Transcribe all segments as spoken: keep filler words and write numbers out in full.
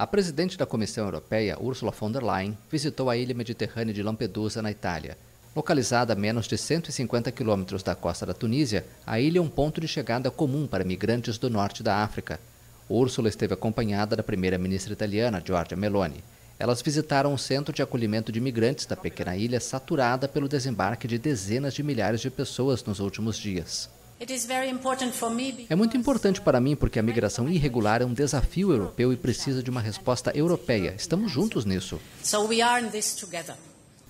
A presidente da Comissão Europeia, Ursula von der Leyen, visitou a ilha mediterrânea de Lampedusa, na Itália. Localizada a menos de cento e cinquenta quilômetros da costa da Tunísia, a ilha é um ponto de chegada comum para migrantes do norte da África. Ursula esteve acompanhada da primeira-ministra italiana, Giorgia Meloni. Elas visitaram o centro de acolhimento de imigrantes da pequena ilha, saturada pelo desembarque de dezenas de milhares de pessoas nos últimos dias. É muito importante para mim porque a migração irregular é um desafio europeu e precisa de uma resposta europeia. Estamos juntos nisso.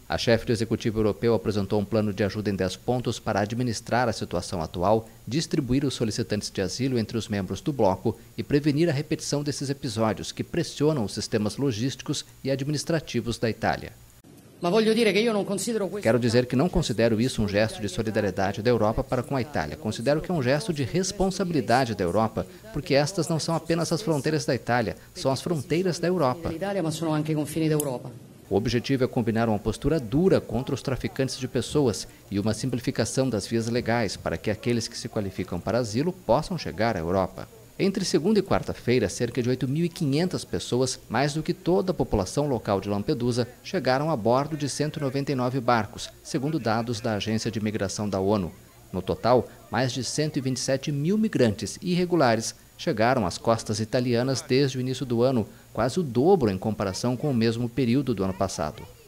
A chefe do Executivo Europeu apresentou um plano de ajuda em dez pontos para administrar a situação atual, distribuir os solicitantes de asilo entre os membros do bloco e prevenir a repetição desses episódios que pressionam os sistemas logísticos e administrativos da Itália. Quero dizer que não considero isso um gesto de solidariedade da Europa para com a Itália. Considero que é um gesto de responsabilidade da Europa, porque estas não são apenas as fronteiras da Itália, são as fronteiras da Europa. O objetivo é combinar uma postura dura contra os traficantes de pessoas e uma simplificação das vias legais para que aqueles que se qualificam para asilo possam chegar à Europa. Entre segunda e quarta-feira, cerca de oito mil e quinhentas pessoas, mais do que toda a população local de Lampedusa, chegaram a bordo de cento e noventa e nove barcos, segundo dados da Agência de Migração da ONU. No total, mais de cento e vinte e sete mil migrantes irregulares chegaram às costas italianas desde o início do ano, quase o dobro em comparação com o mesmo período do ano passado.